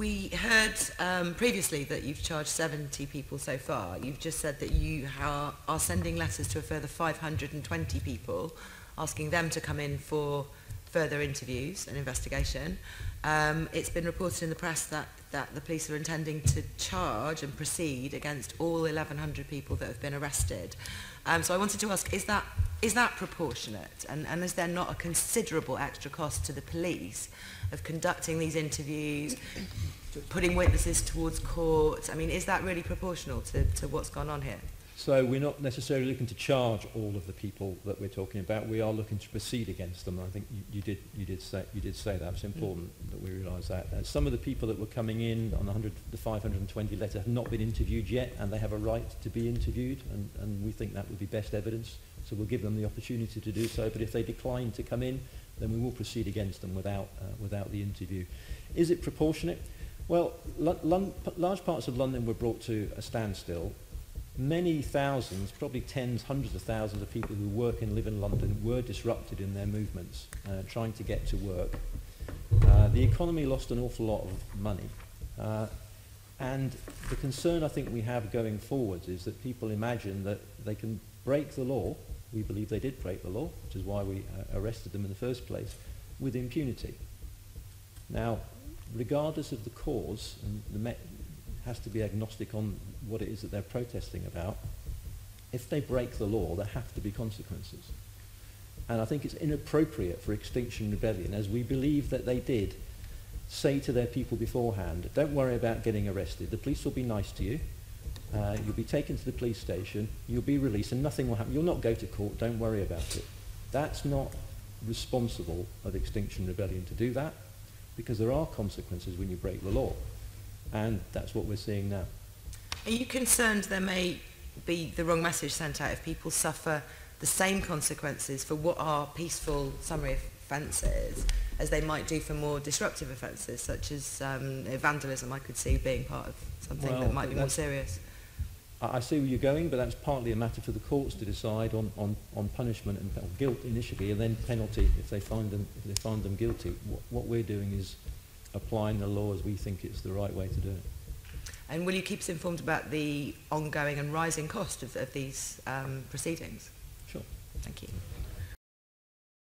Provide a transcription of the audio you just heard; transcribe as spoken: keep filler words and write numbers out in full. we heard um, previously that you've charged seventy people so far. You've just said that you are, are sending letters to a further five hundred and twenty people, asking them to come in for further interviews and investigation. Um, it's been reported in the press that, that the police are intending to charge and proceed against all eleven hundred people that have been arrested. Um, so I wanted to ask, is that, is that proportionate? And, and is there not a considerable extra cost to the police of conducting these interviews, putting witnesses towards court? I mean, is that really proportional to, to what's gone on here? So we're not necessarily looking to charge all of the people that we're talking about. We are looking to proceed against them. I think you, you did you did say you did say that. It's important mm. that we realise that. Uh, some of the people that were coming in on the five hundred and twenty letter have not been interviewed yet, and they have a right to be interviewed, and, and we think that would be best evidence. So we'll give them the opportunity to do so. But if they decline to come in, then we will proceed against them without uh, without the interview. Is it proportionate? Well, large parts of London were brought to a standstill. Many thousands, probably tens, hundreds of thousands of people who work and live in London were disrupted in their movements, uh, trying to get to work. Uh, the economy lost an awful lot of money. Uh, and the concern I think we have going forwards is that people imagine that they can break the law. We believe they did break the law, which is why we uh, arrested them in the first place, with impunity. Now, regardless of the cause, and the Met has to be agnostic on what it is that they're protesting about, if they break the law, there have to be consequences. And I think it's inappropriate for Extinction Rebellion, as we believe that they did, say to their people beforehand, don't worry about getting arrested, the police will be nice to you, uh, you'll be taken to the police station, you'll be released and nothing will happen, you'll not go to court, don't worry about it. That's not responsible of Extinction Rebellion to do that, because there are consequences when you break the law. And that's what we're seeing now. Are you concerned there may be the wrong message sent out if people suffer the same consequences for what are peaceful summary offences as they might do for more disruptive offences, such as um, vandalism? I could see being part of something well, that might be more serious. I see where you're going, but that's partly a matter for the courts to decide on, on, on punishment and on guilt initially, and then penalty if they find them, if they find them guilty. What, what we're doing is applying the law as we think it's the right way to do it. And will you keep us informed about the ongoing and rising cost of, of these um, proceedings? Sure. Thank you.